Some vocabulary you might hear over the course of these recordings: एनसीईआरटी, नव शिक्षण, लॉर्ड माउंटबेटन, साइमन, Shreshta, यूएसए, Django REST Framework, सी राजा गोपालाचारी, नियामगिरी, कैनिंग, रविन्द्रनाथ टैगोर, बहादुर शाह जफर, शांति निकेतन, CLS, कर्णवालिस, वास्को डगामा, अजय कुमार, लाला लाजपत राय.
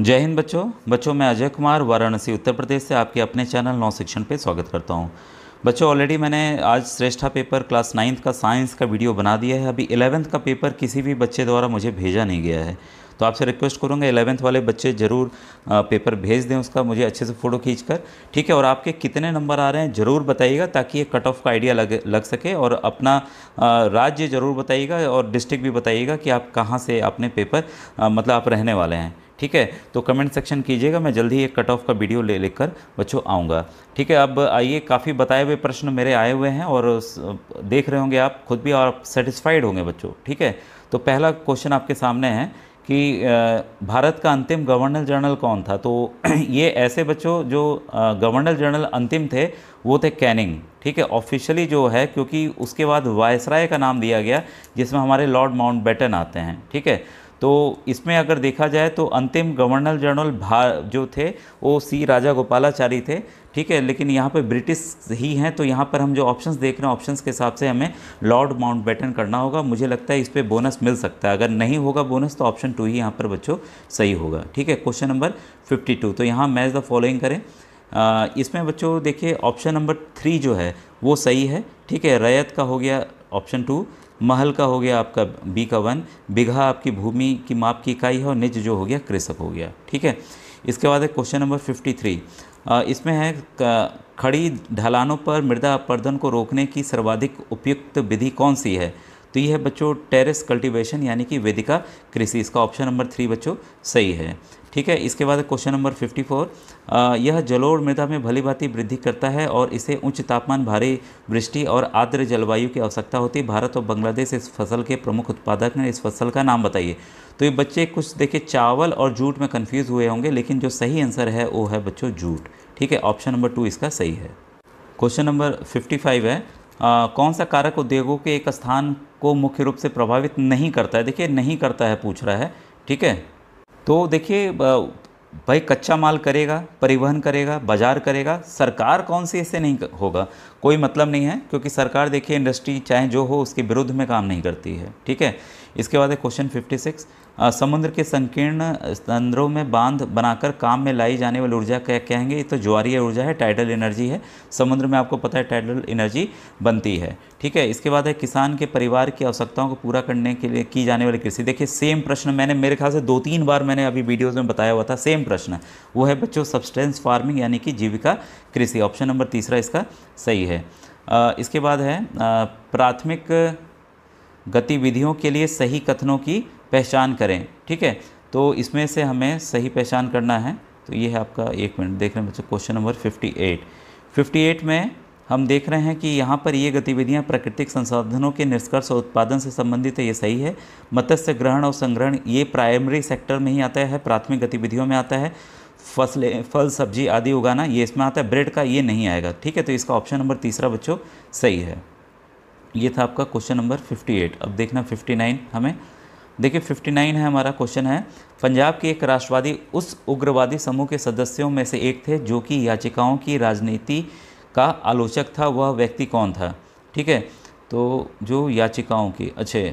जय हिंद बच्चों, मैं अजय कुमार वाराणसी उत्तर प्रदेश से आपके अपने चैनल नव शिक्षण पे स्वागत करता हूं। बच्चों, ऑलरेडी मैंने आज श्रेष्ठा पेपर क्लास 9th का साइंस का वीडियो बना दिया है। अभी 11th का पेपर किसी भी बच्चे द्वारा मुझे भेजा नहीं गया है, तो आपसे रिक्वेस्ट करूंगा 11th वाले बच्चे ज़रूर पेपर भेज दें, उसका मुझे अच्छे से फ़ोटो खींच कर, ठीक है। और आपके कितने नंबर आ रहे हैं ज़रूर बताइएगा, ताकि ये कट ऑफ का आइडिया लग सके। और अपना राज्य ज़रूर बताइएगा और डिस्ट्रिक्ट भी बताइएगा कि आप कहाँ से अपने पेपर मतलब आप रहने वाले हैं, ठीक है। तो कमेंट सेक्शन कीजिएगा, मैं जल्दी एक कट ऑफ का वीडियो ले लेकर बच्चों आऊँगा, ठीक है। अब आइए, काफ़ी बताए हुए प्रश्न मेरे आए हुए हैं और देख रहे होंगे आप खुद भी और सेटिस्फाइड होंगे बच्चों, ठीक है। तो पहला क्वेश्चन आपके सामने है कि भारत का अंतिम गवर्नर जनरल कौन था। तो ये ऐसे बच्चों जो गवर्नर जनरल अंतिम थे वो थे कैनिंग, ठीक है, ऑफिशियली जो है, क्योंकि उसके बाद वायसराय का नाम दिया गया जिसमें हमारे लॉर्ड माउंटबेटन आते हैं, ठीक है। तो इसमें अगर देखा जाए तो अंतिम गवर्नर जनरल जो थे वो सी राजा गोपालाचारी थे, ठीक है। लेकिन यहाँ पे ब्रिटिश ही हैं, तो यहाँ पर हम जो ऑप्शंस देख रहे हैं ऑप्शंस के हिसाब से हमें लॉर्ड माउंटबेटन करना होगा। मुझे लगता है इस पे बोनस मिल सकता है, अगर नहीं होगा बोनस तो ऑप्शन 2 ही यहाँ पर बच्चों सही होगा, ठीक है। क्वेश्चन नंबर 52, तो यहाँ मैच द फॉलोइंग करें। इसमें बच्चों देखिए ऑप्शन नंबर 3 जो है वो सही है, ठीक है। रैयत का हो गया ऑप्शन 2, महल का हो गया आपका बी का 1, बिघा आपकी भूमि की माप की इकाई है और निज जो हो गया कृषक हो गया, ठीक है। इसके बाद है क्वेश्चन नंबर 53, इसमें है खड़ी ढलानों पर मृदा अपरदन को रोकने की सर्वाधिक उपयुक्त विधि कौन सी है। तो यह है बच्चों टेरेस कल्टीवेशन यानी कि वेदिका कृषि, इसका ऑप्शन नंबर 3 बच्चों सही है, ठीक है। इसके बाद क्वेश्चन नंबर 54, यह जलोढ़ मृदा में भलीभांति वृद्धि करता है और इसे उच्च तापमान, भारी वृष्टि और आर्द्र जलवायु की आवश्यकता होती है। भारत और बांग्लादेश इस फसल के प्रमुख उत्पादक हैं, इस फसल का नाम बताइए। तो ये बच्चे कुछ देखिए चावल और जूट में कन्फ्यूज़ हुए होंगे, लेकिन जो सही आंसर है वो है बच्चों जूट, ठीक है, ऑप्शन नंबर 2 इसका सही है। क्वेश्चन नंबर 55 है, कौन सा कारक उद्योगों के एक स्थान को मुख्य रूप से प्रभावित नहीं करता है। देखिए नहीं करता है पूछ रहा है, ठीक है। तो देखिए भाई कच्चा माल करेगा, परिवहन करेगा, बाजार करेगा, सरकार कौन सी इससे नहीं होगा, कोई मतलब नहीं है, क्योंकि सरकार देखिए इंडस्ट्री चाहे जो हो उसके विरुद्ध में काम नहीं करती है, ठीक है। इसके बाद है क्वेश्चन 56, समुद्र के संकीर्ण तंद्रों में बांध बनाकर काम में लाई जाने वाली ऊर्जा क्या कहेंगे। तो ज्वारीय ऊर्जा है, टाइडल एनर्जी है, समुद्र में आपको पता है टाइडल एनर्जी बनती है, ठीक है। इसके बाद है किसान के परिवार की आवश्यकताओं को पूरा करने के लिए की जाने वाली कृषि। देखिए सेम प्रश्न मैंने मेरे ख्याल से 2-3 बार मैंने अभी वीडियोज़ में बताया हुआ था, सेम प्रश्न वो है बच्चों सब्सटेंस फार्मिंग यानी कि जीविका कृषि, ऑप्शन नंबर 3 इसका सही है। इसके बाद है प्राथमिक गतिविधियों के लिए सही कथनों की पहचान करें, ठीक है। तो इसमें से हमें सही पहचान करना है, तो ये है आपका, एक मिनट देख रहे हैं बच्चों, क्वेश्चन नंबर 58 में हम देख रहे हैं कि यहाँ पर ये गतिविधियाँ प्राकृतिक संसाधनों के निष्कर्ष और उत्पादन से संबंधित है, ये सही है। मत्स्य ग्रहण और संग्रहण ये प्राइमरी सेक्टर में ही आता है, प्राथमिक गतिविधियों में आता है। फसलें, फल सब्जी आदि उगाना ये इसमें आता है, ब्रेड का ये नहीं आएगा, ठीक है। तो इसका ऑप्शन नंबर 3 बच्चों सही है। ये था आपका क्वेश्चन नंबर 58। अब देखना 59 हमें, देखिए 59 है हमारा क्वेश्चन है, पंजाब के एक राष्ट्रवादी उस उग्रवादी समूह के सदस्यों में से एक थे जो कि याचिकाओं की राजनीति का आलोचक था, वह व्यक्ति कौन था, ठीक है। तो जो याचिकाओं की अच्छे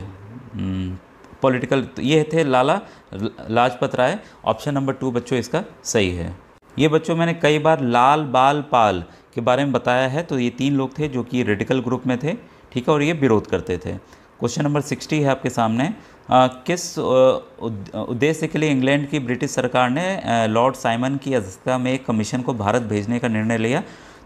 पॉलिटिकल, तो ये थे लाला लाजपत राय, ऑप्शन नंबर 2 बच्चों इसका सही है। ये बच्चों मैंने कई बार लाल बाल पाल के बारे में बताया है, तो ये 3 लोग थे जो कि रेडिकल ग्रुप में थे, ठीक है, और ये विरोध करते थे। क्वेश्चन नंबर 60 है आपके सामने, किस उद्देश्य के लिए इंग्लैंड की ब्रिटिश सरकार ने लॉर्ड साइमन की अध्यक्षता में एक कमीशन को भारत भेजने का निर्णय लिया।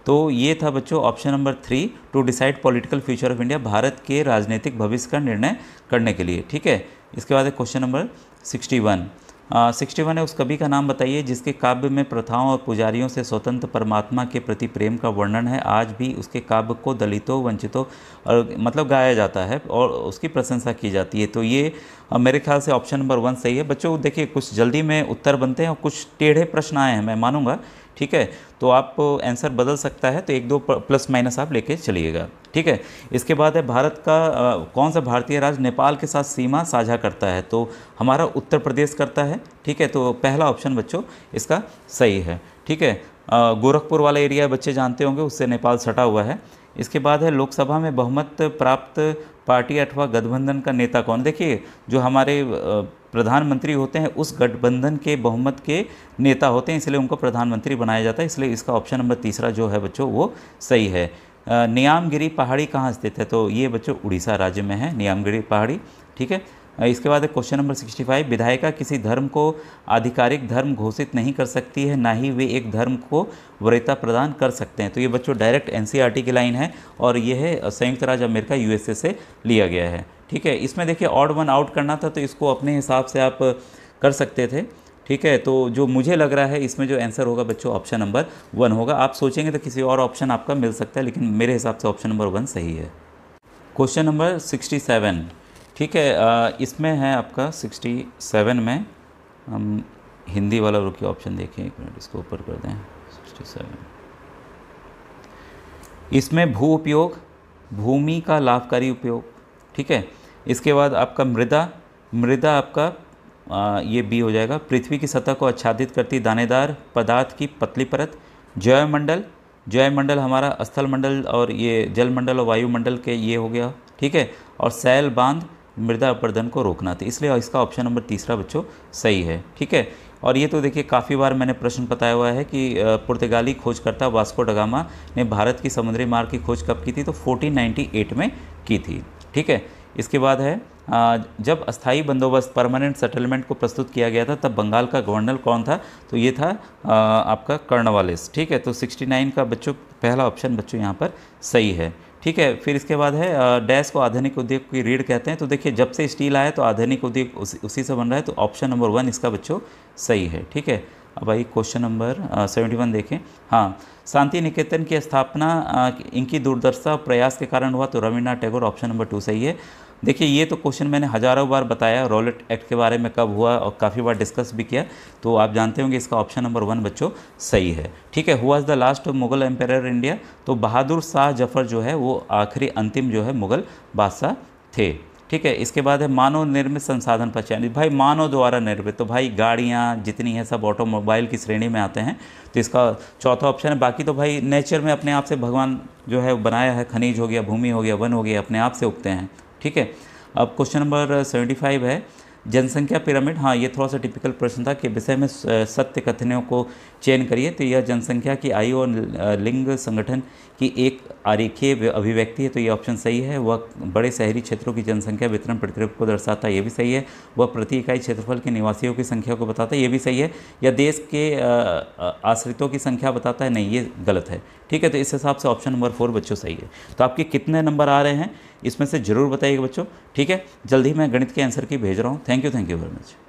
तो ये था बच्चों option number 3, to decide political future of India, Bharat के राजनीतिक भविष्य का निर्णय करने के लिए, ठीक है। इसके बाद क्वेश्चन नंबर 61 है, उस कवि का नाम बताइए जिसके काव्य में प्रथाओं और पुजारियों से स्वतंत्र परमात्मा के प्रति प्रेम का वर्णन है। आज भी उसके काव्य को दलितों, वंचितों और मतलब गाया जाता है और उसकी प्रशंसा की जाती है। तो ये मेरे ख्याल से ऑप्शन नंबर 1 सही है। बच्चों देखिए कुछ जल्दी में उत्तर बनते हैं और कुछ टेढ़े प्रश्न आए हैं, मैं मानूंगा, ठीक है। तो आप आंसर बदल सकता है, तो 1-2 प्लस माइनस आप लेके चलिएगा, ठीक है। इसके बाद है भारत का कौन सा भारतीय राज्य नेपाल के साथ सीमा साझा करता है। तो हमारा उत्तर प्रदेश करता है, ठीक है। तो पहला ऑप्शन बच्चों इसका सही है, ठीक है। गोरखपुर वाला एरिया बच्चे जानते होंगे, उससे नेपाल सटा हुआ है। इसके बाद है लोकसभा में बहुमत प्राप्त पार्टी अथवा गठबंधन का नेता कौन। देखिए जो हमारे प्रधानमंत्री होते हैं उस गठबंधन के बहुमत के नेता होते हैं, इसलिए उनको प्रधानमंत्री बनाया जाता है। इसलिए इसका ऑप्शन नंबर तीसरा जो है बच्चों वो सही है। नियामगिरी पहाड़ी कहाँ स्थित है? तो ये बच्चों उड़ीसा राज्य में है नियामगिरी पहाड़ी, ठीक है। इसके बाद क्वेश्चन नंबर 65, विधायिका किसी धर्म को आधिकारिक धर्म घोषित नहीं कर सकती है, ना ही वे एक धर्म को वरीयता प्रदान कर सकते हैं। तो ये बच्चों डायरेक्ट एनसीईआरटी की लाइन है और ये है संयुक्त राज्य अमेरिका यूएसए से लिया गया है, ठीक है। इसमें देखिए ऑड वन आउट करना था तो इसको अपने हिसाब से आप कर सकते थे, ठीक है। तो जो मुझे लग रहा है इसमें जो आंसर होगा बच्चों ऑप्शन नंबर 1 होगा। आप सोचेंगे तो किसी और ऑप्शन आपका मिल सकता है, लेकिन मेरे हिसाब से ऑप्शन नंबर 1 सही है। क्वेश्चन नंबर 67, ठीक है, इसमें है आपका 67 में हम हिंदी वाला रुकिए ऑप्शन देखें, एक मिनट इसको ऊपर कर दें। 67 इसमें भू उपयोग, भूमि का लाभकारी उपयोग, ठीक है। इसके बाद आपका मृदा, मृदा आपका ये बी हो जाएगा। पृथ्वी की सतह को आच्छादित करती दानेदार पदार्थ की पतली परत। जैवमंडल, जैवमंडल हमारा स्थल मंडल और ये जलमंडल और वायुमंडल के ये हो गया, ठीक है। और सैल बांध मृदा अपरदन को रोकना था, इसलिए इसका ऑप्शन नंबर तीसरा बच्चों सही है, ठीक है। और ये तो देखिए काफ़ी बार मैंने प्रश्न बताया हुआ है कि पुर्तगाली खोजकर्ता वास्को डगामा ने भारत की समुद्री मार्ग की खोज कब की थी? तो 1498 में की थी, ठीक है। इसके बाद है जब अस्थाई बंदोबस्त परमानेंट सेटलमेंट को प्रस्तुत किया गया था तब बंगाल का गवर्नर कौन था? तो ये था आपका कर्णवालिस, ठीक है। तो 69 का बच्चों पहला ऑप्शन बच्चों यहाँ पर सही है, ठीक है। फिर इसके बाद है डैश को आधुनिक उद्योग की रीढ़ कहते हैं। तो देखिए जब से स्टील आया तो आधुनिक उद्योग उसी से बन रहा है, तो ऑप्शन नंबर 1 इसका बच्चों सही है, ठीक है। अब आइए क्वेश्चन नंबर 71 देखें। हाँ, शांति निकेतन की स्थापना इनकी दूरदर्शिता प्रयास के कारण हुआ, तो रविन्द्रनाथ टैगोर ऑप्शन नंबर 2 सही है। देखिए ये तो क्वेश्चन मैंने हज़ारों बार बताया, रॉलेट एक्ट के बारे में कब हुआ और काफ़ी बार डिस्कस भी किया, तो आप जानते होंगे इसका ऑप्शन नंबर 1 बच्चों सही है, ठीक है। हुआ the last Mughal empire India, तो बहादुर शाह जफर जो है वो आखिरी अंतिम जो है मुगल बादशाह थे, ठीक है। इसके बाद है मानव निर्मित संसाधन पर चयनित, भाई मानव द्वारा निर्मित, तो भाई गाड़ियाँ जितनी हैं सब ऑटोमोबाइल की श्रेणी में आते हैं, तो इसका चौथा ऑप्शन है। बाकी तो भाई नेचर में अपने आप से भगवान जो है बनाया है, खनिज हो गया, भूमि हो गया, वन हो गया, अपने आप से उगते हैं, ठीक है। अब क्वेश्चन नंबर 75 है जनसंख्या पिरामिड। हाँ, ये थोड़ा सा टिपिकल प्रश्न था कि विषय में सत्य कथनों को चयन करिए, तो यह जनसंख्या की आयु और लिंग संगठन की एक आरेखीय अभिव्यक्ति है, तो ये ऑप्शन सही है। वह बड़े शहरी क्षेत्रों की जनसंख्या वितरण प्रक्रिया को दर्शाता है, ये भी सही है। वह प्रति इकाई क्षेत्रफल के निवासियों की संख्या को बताता है, ये भी सही है। या देश के आश्रितों की संख्या बताता है, नहीं ये गलत है, ठीक है। तो इस हिसाब से ऑप्शन नंबर 4 बच्चों सही है। तो आपके कितने नंबर आ रहे हैं इसमें से ज़रूर बताइएगा बच्चों, ठीक है। जल्दी मैं गणित के आंसर की भेज रहा हूँ। Thank you very much.